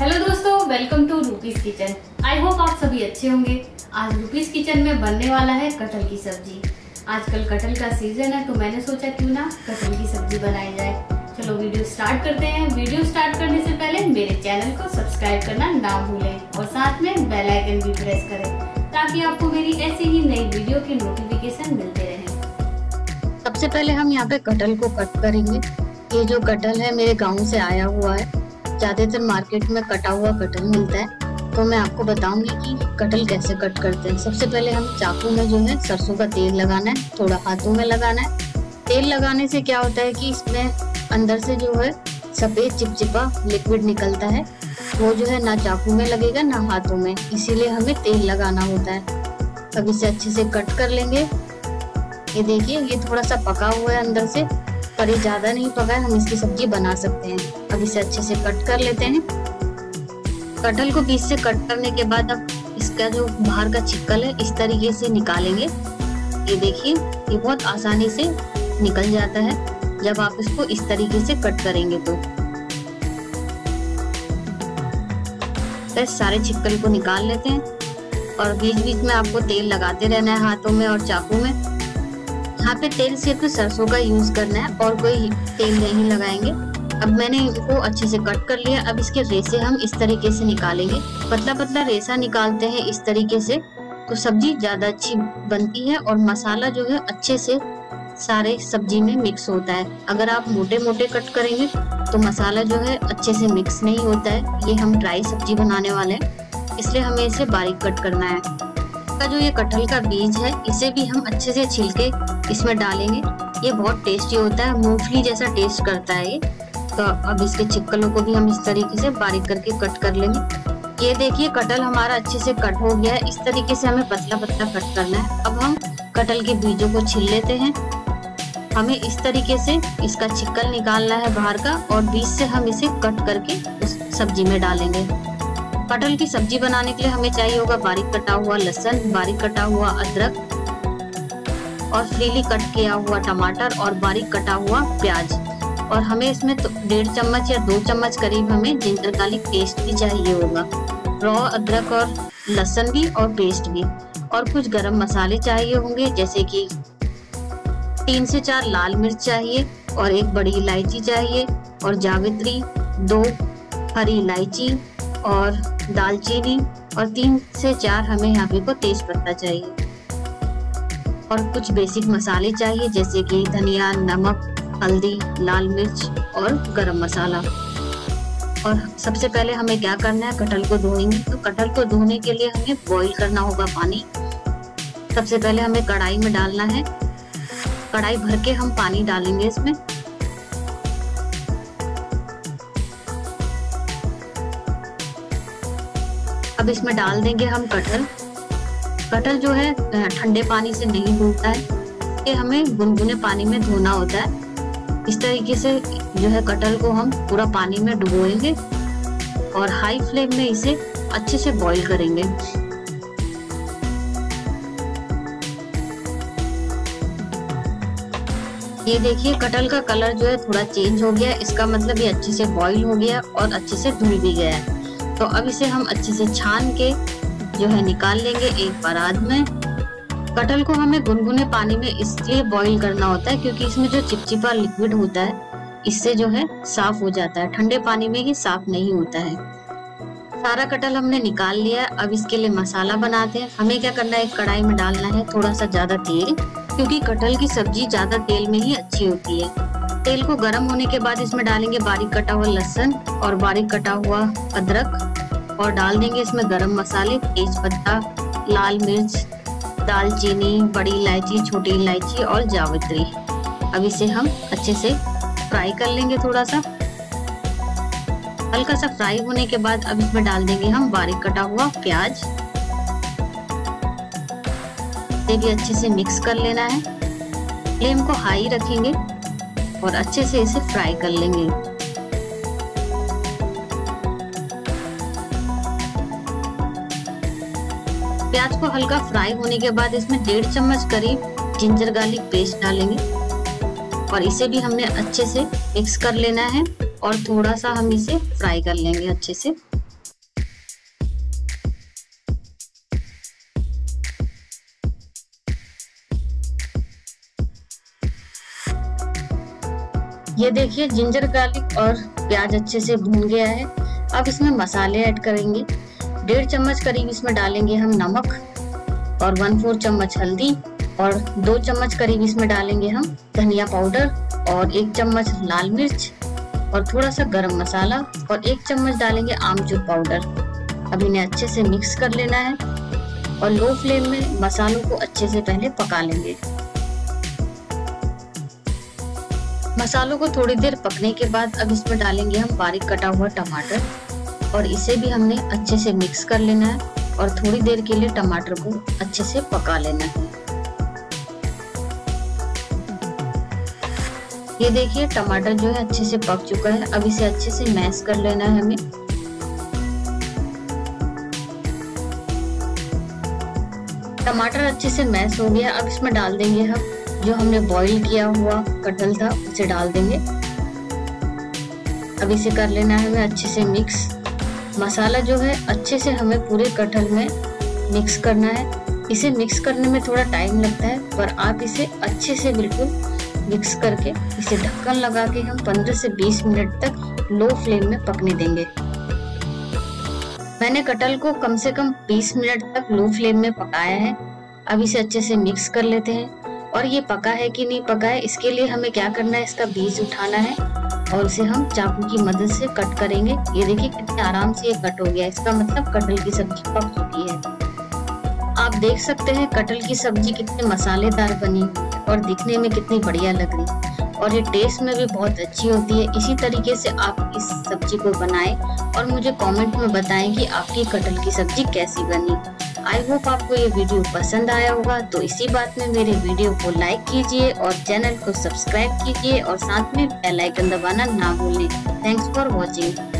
Hello दोस्तों, welcome to Rupi's kitchen. I hope आप सभी अच्छे होंगे। आज रूपीज किचन में बनने वाला है कटहल की सब्जी। आजकल कटहल का सीजन है तो मैंने सोचा क्यों ना कटहल की सब्जी बनाई जाए। चलो वीडियो स्टार्ट करते हैं। वीडियो स्टार्ट करने से पहले मेरे चैनल को सब्सक्राइब करना ना भूलें और साथ में बेल आइकन भी प्रेस करें ताकि आपको मेरी ऐसी ही नई वीडियो की नोटिफिकेशन मिलते रहे। सबसे पहले हम यहाँ पे कटहल को कट करेंगे। ये जो कटहल है मेरे गाँव से आया हुआ है। ज़्यादातर मार्केट में कटा हुआ कटहल मिलता है तो मैं आपको बताऊंगी कि कटहल कैसे कट करते हैं। सबसे पहले हम चाकू में जो है सरसों का तेल लगाना है, थोड़ा हाथों में लगाना है। तेल लगाने से क्या होता है कि इसमें अंदर से जो है सफ़ेद चिपचिपा लिक्विड निकलता है, वो जो है ना चाकू में लगेगा ना हाथों में, इसीलिए हमें तेल लगाना होता है। अब इसे अच्छे से कट कर लेंगे। ये देखिए, ये थोड़ा सा पका हुआ है अंदर से, पर ये ज़्यादा नहीं पका है, हम इसकी सब्जी बना सकते हैं। अब इसे अच्छे से कट कर लेते हैं। कटहल को बीच से कट करने के बाद अब इसका जो बाहर का छिकल है इस तरीके से निकालेंगे। ये देखिए, ये बहुत आसानी से निकल जाता है जब आप इसको इस तरीके से कट करेंगे। तो बस सारे छिकल को निकाल लेते हैं और बीच बीच में आपको तेल लगाते रहना है हाथों में और चाकू में। यहाँ पे तेल सिर्फ सरसों का यूज करना है और कोई तेल नहीं लगाएंगे। अब मैंने इनको अच्छे से कट कर लिया। अब इसके रेसे हम इस तरीके से निकालेंगे, पतला पतला रेसा निकालते हैं इस तरीके से, तो सब्जी ज्यादा अच्छी बनती है और मसाला जो है अच्छे से सारे सब्जी में मिक्स होता है। अगर आप मोटे मोटे कट करेंगे तो मसाला जो है अच्छे से मिक्स नहीं होता है। ये हम ड्राई सब्जी बनाने वाले हैं, इसलिए हमें इसे बारीक कट करना है। का जो ये कटहल का बीज है इसे भी हम अच्छे से छिलके इसमें डालेंगे। ये बहुत टेस्टी होता है, मूंगफली जैसा टेस्ट करता है ये। तो अब इसके छिकलों को भी हम इस तरीके से बारीक करके कट कर लेंगे। ये देखिए, कटहल हमारा अच्छे से कट हो गया है। इस तरीके से हमें पतला पतला कट करना है। अब हम कटहल के बीजों को छील लेते हैं। हमें इस तरीके से इसका छिकल निकालना है बाहर का और बीज से हम इसे कट करके उस सब्जी में डालेंगे। कटहल की सब्जी बनाने के लिए हमें चाहिए होगा बारीक कटा हुआ लहसुन, बारीक कटा हुआ अदरक और फ्रीली कट किया हुआ टमाटर और बारीक कटा हुआ प्याज। और हमें इसमें 1.5 चम्मच या 2 चम्मच करीब हमें जिंजर गार्लिक पेस्ट भी चाहिए होगा, रॉ अदरक और लहसुन भी और पेस्ट भी। और कुछ गरम मसाले चाहिए होंगे, जैसे कि 3 से 4 लाल मिर्च चाहिए और 1 बड़ी इलायची चाहिए और जावित्री, 2 हरी इलायची और दालचीनी और 3 से 4 हमें यहाँ पे को तेज पत्ता चाहिए। और कुछ बेसिक मसाले चाहिए, जैसे कि धनिया, नमक, हल्दी, लाल मिर्च और गरम मसाला। और सबसे पहले हमें क्या करना है, कटहल को धोएंगे। तो कटहल को धोने के लिए हमें बॉईल करना होगा पानी। सबसे पहले हमें कढ़ाई में डालना है, कढ़ाई भर के हम पानी डालेंगे इसमें। अब इसमें डाल देंगे हम कटहल। कटहल जो है ठंडे पानी से नहीं धुलता है, ये हमें गुनगुने पानी में धोना होता है। इस तरीके से जो है कटहल को हम पूरा पानी में डुबोएंगे और हाई फ्लेम में इसे अच्छे से बॉईल करेंगे। ये देखिए, कटहल का कलर जो है थोड़ा चेंज हो गया, इसका मतलब ये अच्छे से बॉईल हो गया और अच्छे से धुल भी गया है। तो अब इसे हम अच्छे से छान के जो है निकाल लेंगे एक परात में। कटहल को हमें गुनगुने पानी में इसलिए बॉईल करना होता है क्योंकि इसमें जो चिपचिपा लिक्विड होता है इससे जो है साफ हो जाता है, ठंडे पानी में ये साफ नहीं होता है। सारा कटहल हमने निकाल लिया है। अब इसके लिए मसाला बनाते हैं। हमें क्या करना है, कढ़ाई में डालना है थोड़ा सा ज्यादा तेल, क्योंकि कटहल की सब्जी ज्यादा तेल में ही अच्छी होती है। तेल को गर्म होने के बाद इसमें डालेंगे बारीक कटा हुआ लहसुन और बारीक कटा हुआ अदरक और डाल देंगे इसमें गरम मसाले, तेज पत्ता, लाल मिर्च, दालचीनी, बड़ी इलायची, छोटी इलायची और जावित्री। अब इसे हम अच्छे से फ्राई कर लेंगे। थोड़ा सा हल्का सा फ्राई होने के बाद अब इसमें डाल देंगे हम बारीक कटा हुआ प्याज। इसे भी अच्छे से मिक्स कर लेना है। फ्लेम को हाई रखेंगे और अच्छे से इसे फ्राई कर लेंगे। प्याज को हल्का फ्राई होने के बाद इसमें 1.5 चम्मच करीब जिंजर गार्लिक पेस्ट डालेंगे और इसे भी हमने अच्छे से मिक्स कर लेना है और थोड़ा सा हम इसे फ्राई कर लेंगे अच्छे से। ये देखिए जिंजर गार्लिक और प्याज अच्छे से भून गया है। अब इसमें मसाले ऐड करेंगे। 1.5 चम्मच करीब इसमें डालेंगे हम नमक और 1/4 चम्मच हल्दी और 2 चम्मच करीब इसमें डालेंगे हम धनिया पाउडर और 1 चम्मच लाल मिर्च और थोड़ा सा गरम मसाला और 1 चम्मच डालेंगे आमचूर पाउडर। अब इन्हें अच्छे से मिक्स कर लेना है और लो फ्लेम में मसालों को अच्छे से पहले पका लेंगे। मसालों को थोड़ी देर पकने के बाद अब इसमें डालेंगे हम बारीक कटा हुआ टमाटर और इसे भी हमने अच्छे से मिक्स कर लेना है और थोड़ी देर के लिए टमाटर को अच्छे से पका लेना है। ये देखिए टमाटर जो है अच्छे से पक चुका है। अब इसे अच्छे से मैश कर लेना है हमें। टमाटर अच्छे से मैश हो गया। अब इसमें डाल देंगे हम जो हमने बॉईल किया हुआ कटहल था उसे डाल देंगे। अब इसे कर लेना है हमें अच्छे से मिक्स। मसाला जो है अच्छे से हमें पूरे कटहल में मिक्स करना है। इसे मिक्स करने में थोड़ा टाइम लगता है पर आप इसे अच्छे से बिल्कुल मिक्स करके इसे ढक्कन लगा के हम 15 से 20 मिनट तक लो फ्लेम में पकने देंगे। मैंने कटहल को कम से कम 20 मिनट तक लो फ्लेम में पकाया है। अब इसे अच्छे से मिक्स कर लेते हैं और ये पका है कि नहीं पका है इसके लिए हमें क्या करना है, इसका बीज उठाना है और उसे हम चाकू की मदद से कट करेंगे। ये देखिए कितने आराम से ये कट हो गया। इसका मतलब कटहल की सब्जी पक चुकी है। आप देख सकते हैं कटहल की सब्जी कितने मसालेदार बनी और दिखने में कितनी बढ़िया लग रही और ये टेस्ट में भी बहुत अच्छी होती है। इसी तरीके से आप इस सब्जी को बनाएं और मुझे कॉमेंट में बताएं कि आपकी कटहल की सब्जी कैसी बनी। आई होप आपको ये वीडियो पसंद आया होगा, तो इसी बात में मेरे वीडियो को लाइक कीजिए और चैनल को सब्सक्राइब कीजिए और साथ में बेल आइकन दबाना ना भूलें। Thanks for watching.